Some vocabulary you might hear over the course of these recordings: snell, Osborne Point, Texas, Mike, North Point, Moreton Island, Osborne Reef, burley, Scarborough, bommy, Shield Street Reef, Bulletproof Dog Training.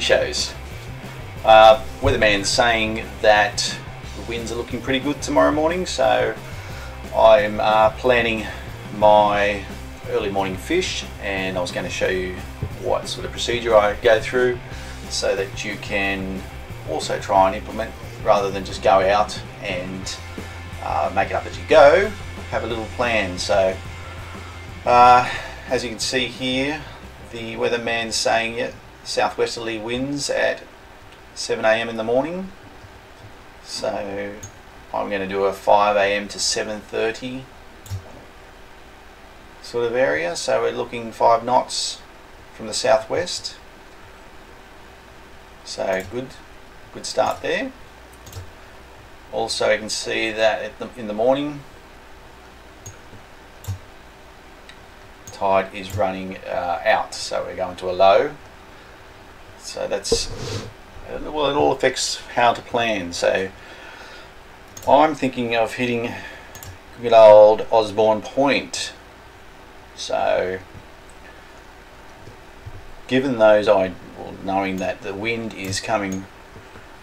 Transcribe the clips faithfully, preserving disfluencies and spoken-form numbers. fishers, uh, weatherman's saying that the winds are looking pretty good tomorrow morning, so I'm uh, planning my early morning fish, and I was going to show you what sort of procedure I go through so that you can also try and implement, rather than just go out and uh, make it up as you go, have a little plan. So uh, as you can see here, the weatherman's saying it, southwesterly winds at seven A M in the morning, so I'm going to do a five A M to seven thirty sort of area, so we're looking five knots from the southwest, so good good start there. Also you can see that at the, in the morning tide is running uh, out, so we're going to a low, so that's, well, it all affects how to plan. So I'm thinking of hitting good old Osborne Point, so given those, I well, knowing that the wind is coming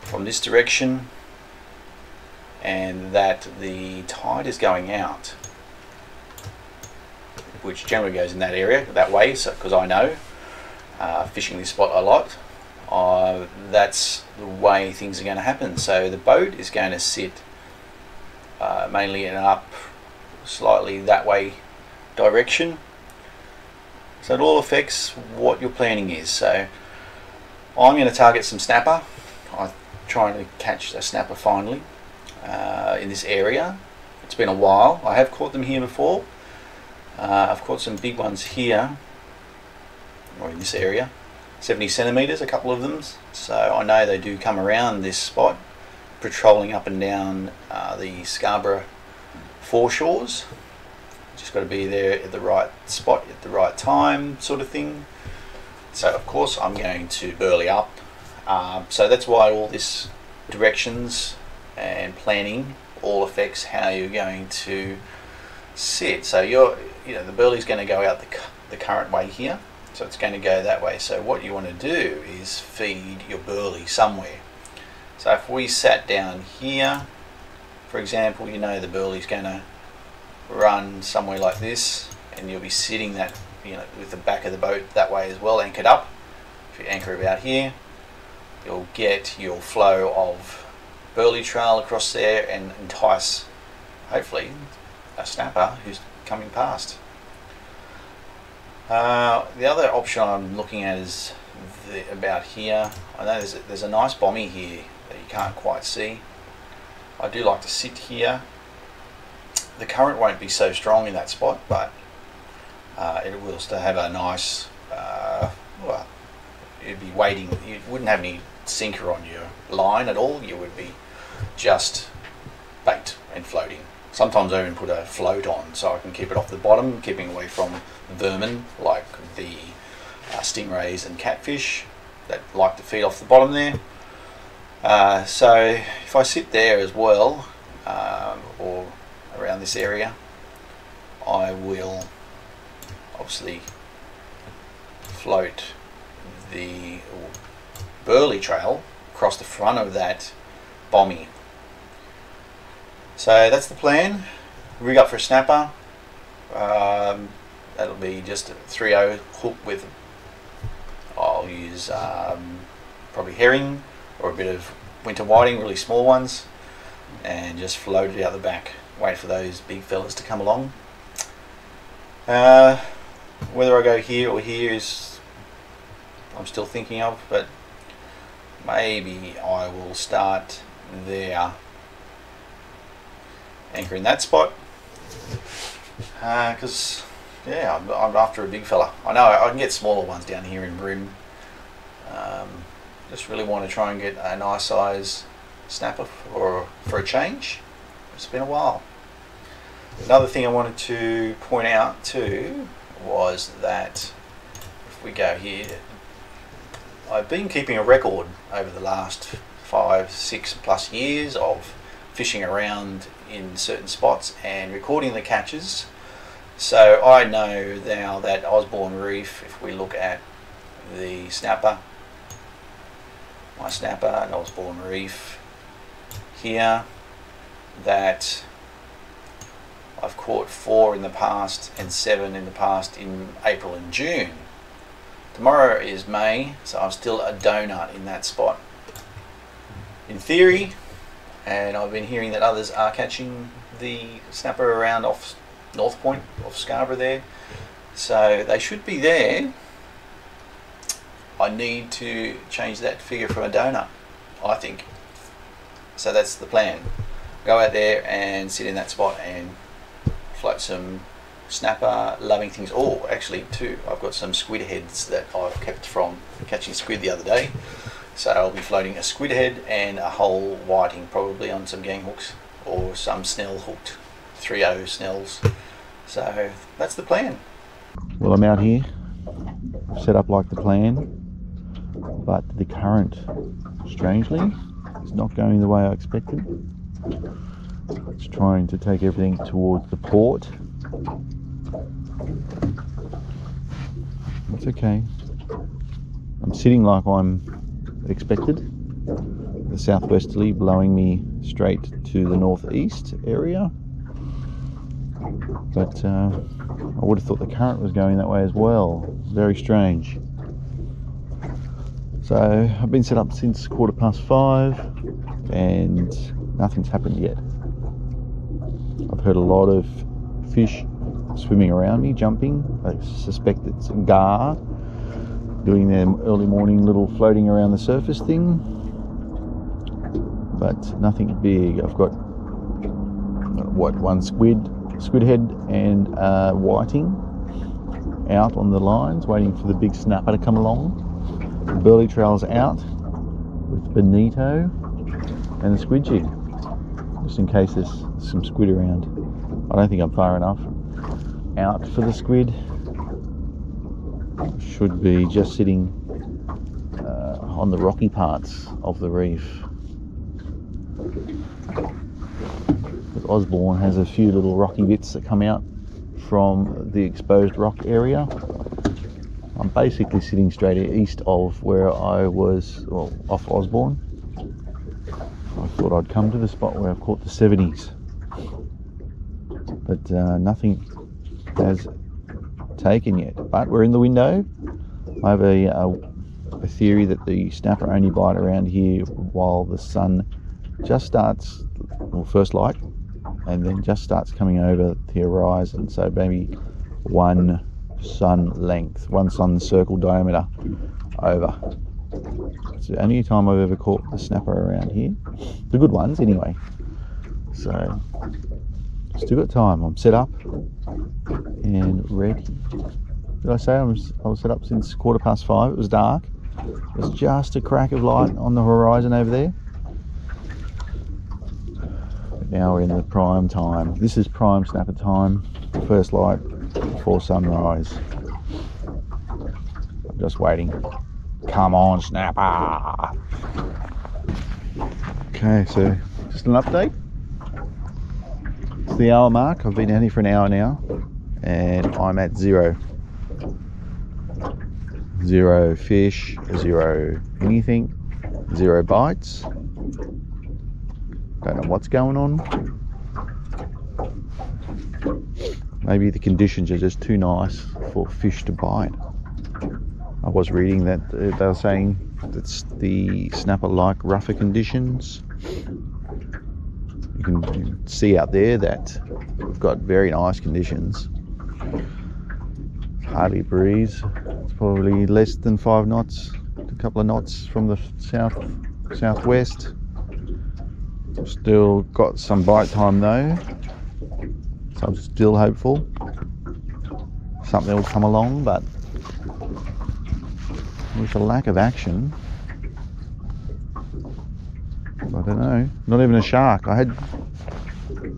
from this direction and that the tide is going out, which generally goes in that area that way, so because I know uh, fishing this spot a lot, uh, that's the way things are going to happen. So the boat is going to sit uh, mainly in an up slightly that way direction, so it all affects what your planning is. So I'm going to target some snapper. I'm trying to catch a snapper finally uh, in this area. It's been a while. I have caught them here before. Uh, I've caught some big ones here, or in this area, seventy centimetres, a couple of them, so I know they do come around this spot, patrolling up and down uh, the Scarborough foreshores. Just got to be there at the right spot at the right time, sort of thing. So of course I'm going to burley up, uh, so that's why all this directions and planning all affects how you're going to sit. So you're, you know, the burley's going to go out the, the current way here, so it's going to go that way. So what you want to do is feed your burley somewhere. So if we sat down here, for example, you know the burley's going to run somewhere like this, and you'll be sitting that, you know, with the back of the boat that way as well, anchored up. If you anchor about here, you'll get your flow of burley trail across there and entice, hopefully, a snapper who's coming past. Uh, the other option I'm looking at is the, about here. I know there's a, there's a nice bommy here that you can't quite see. I do like to sit here. The current won't be so strong in that spot, but uh, it will still have a nice, uh, well, it'd be waiting. You wouldn't have any sinker on your line at all. You would be just bait and floating. Sometimes I even put a float on so I can keep it off the bottom, keeping away from vermin like the uh, stingrays and catfish that like to feed off the bottom there. Uh, so if I sit there as well, um, or around this area, I will obviously float the burley trail across the front of that bommy. So that's the plan. Rig up for a snapper. Um, that'll be just a three oh hook with, I'll use um, probably herring or a bit of winter whiting, really small ones, and just float it out the back. Wait for those big fellas to come along. Uh, whether I go here or here is, I'm still thinking of, but maybe I will start there. Anchor in that spot, because uh, yeah, I'm, I'm after a big fella. I know I can get smaller ones down here in Brim. Um, just really want to try and get a nice size snapper for, for a change. It's been a while. Another thing I wanted to point out too was that if we go here, I've been keeping a record over the last five, six plus years of fishing around in certain spots and recording the catches. So I know now that Osborne Reef, if we look at the snapper, my snapper at Osborne Reef here that I've caught four in the past and seven in the past in April and June. Tomorrow is May, so I'm still a donut in that spot in theory, and I've been hearing that others are catching the snapper around off North Point, off Scarborough there, so they should be there. I need to change that figure from a donut, I think. So that's the plan. Go out there and sit in that spot and float some snapper loving things. Oh, actually too, I've got some squid heads that I've kept from catching squid the other day. So I'll be floating a squid head and a whole whiting probably on some gang hooks or some snell hooked three oh snells. So that's the plan. Well, I'm out here, set up like the plan, but the current, strangely, is not going the way I expected. It's trying to take everything towards the port. It's okay. I'm sitting like I'm expected. The southwesterly blowing me straight to the northeast area. But uh, I would have thought the current was going that way as well. Very strange. So I've been set up since quarter past five and nothing's happened yet. I've heard a lot of fish swimming around me, jumping. I suspect it's gar doing their early morning little floating around the surface thing, but nothing big. I've got what, one squid squid head and uh, whiting out on the lines, waiting for the big snapper to come along. The burley trail's out with Benito and the squid jig, just in case there's some squid around. I don't think I'm far enough out for the squid. Should be just sitting uh, on the rocky parts of the reef. But Osborne has a few little rocky bits that come out from the exposed rock area. I'm basically sitting straight east of where I was, well, off Osborne. I thought I'd come to the spot where I've caught the seventies, but uh, nothing has taken yet. But we're in the window. I have a, a, a theory that the snapper only bite around here while the sun just starts, well, first light, and then just starts coming over the horizon. So maybe one sun length, one sun circle diameter over. It's the only time I've ever caught the snapper around here, the good ones anyway. So still got time. I'm set up and ready. Did I say I was, I was set up since quarter past five? It was dark. There's just a crack of light on the horizon over there. Now we're in the prime time. This is prime snapper time, first light before sunrise. I'm just waiting. Come on, snapper. Okay, so just an update. It's the hour mark. I've been out here for an hour now and I'm at zero. Zero fish, zero anything, zero bites. Don't know what's going on. Maybe the conditions are just too nice for fish to bite. I was reading that they were saying that's the snapper like rougher conditions. You can see out there that we've got very nice conditions. Hardly a breeze. It's probably less than five knots, a couple of knots from the south southwest. Still got some bite time though, so I'm still hopeful something will come along, but with the lack of action, I don't know. Not even a shark. I had I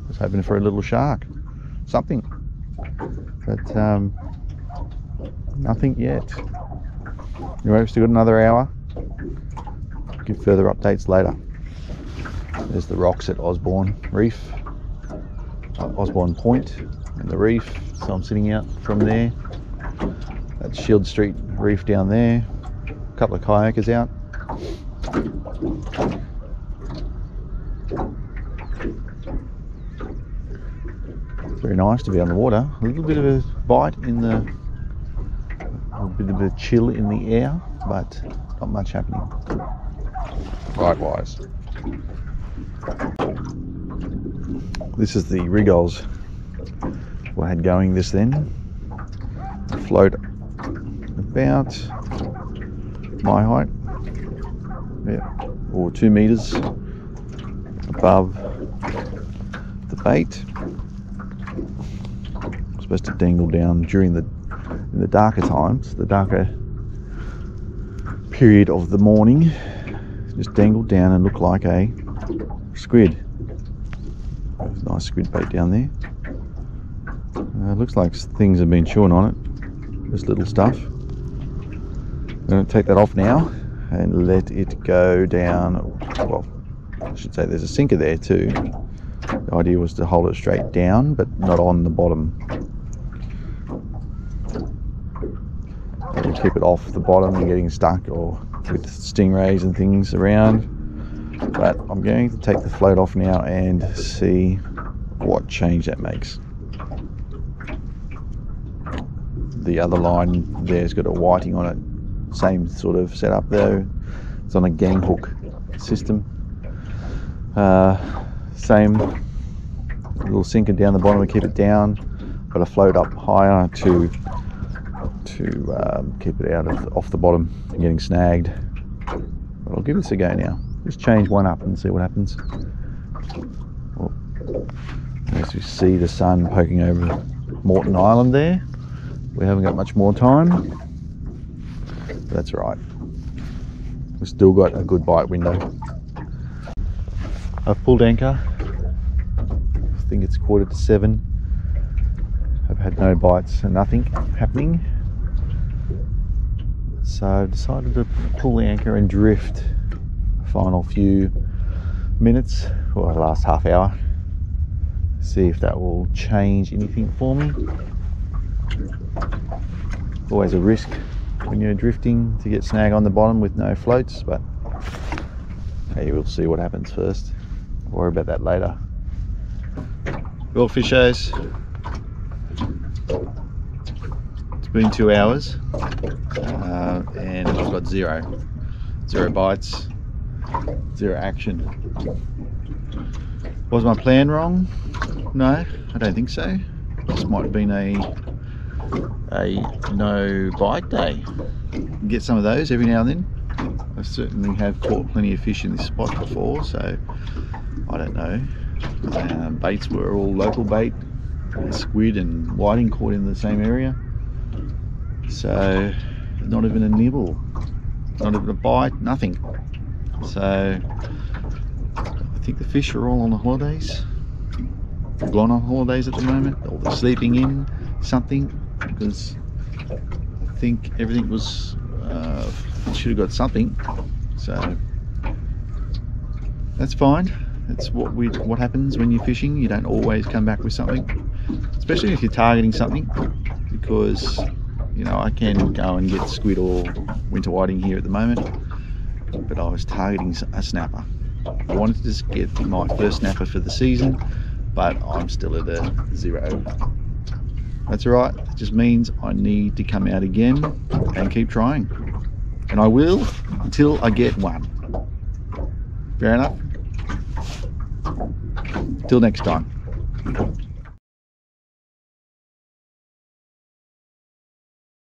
was hoping for a little shark, something, but um, nothing yet. Anyway, we've still got another hour. I'll give further updates later. There's the rocks at Osborne Reef, uh, Osborne Point and the reef, so I'm sitting out from there. That's Shield Street Reef down there, a couple of kayakers out, Very nice to be on the water. A little bit of a bite in the, a bit of a chill in the air, but not much happening. Likewise. This is the rigoles we had going this then. I float about my height, yeah, or two meters above the bait. I'm supposed to dangle down during the in the darker times, the darker period of the morning. Just dangle down and look like a squid. There's a nice squid bait down there. Uh, looks like things have been chewing on it. This little stuff. I'm going to take that off now and let it go down. Well, I should say there's a sinker there too. The idea was to hold it straight down, but not on the bottom. We'll keep it off the bottom and getting stuck or with stingrays and things around. But I'm going to take the float off now and see what change that makes. The other line there's got a whiting on it. Same sort of setup though. It's on a gang hook system. Uh, same little sinker down the bottom to keep it down, but a float up higher to to um, keep it out of off the bottom and getting snagged. But I'll give this a go now. Just change one up and see what happens. Well, as you see the sun poking over Moreton Island there, we haven't got much more time. But that's right. We've still got a good bite window. I've pulled anchor. I think it's quarter to seven. I've had no bites and nothing happening. So I decided to pull the anchor and drift the final few minutes, or the last half hour. See if that will change anything for me. Always a risk when you're drifting to get snag on the bottom with no floats, but hey, we'll see what happens first. Worry about that later. Well, fishers, it's been two hours uh, and I've got zero. Zero bites, zero action. Was my plan wrong? No, I don't think so. This might have been a, a no bite day. Get some of those every now and then. I certainly have caught plenty of fish in this spot before, so I don't know. Uh, baits were all local bait, squid and whiting caught in the same area, so not even a nibble, not even a bite, nothing. So I think the fish are all on the holidays, gone on holidays at the moment, or they're sleeping in something, because I think everything was uh, should have got something. So that's fine. That's what we what happens when you're fishing. You don't always come back with something, especially if you're targeting something, because you know I can go and get squid or winter whiting here at the moment, but I was targeting a snapper. I wanted to just get my first snapper for the season, but I'm still at a zero. That's all right. It just means I need to come out again and keep trying, and I will until I get one. Fair enough. Till next time.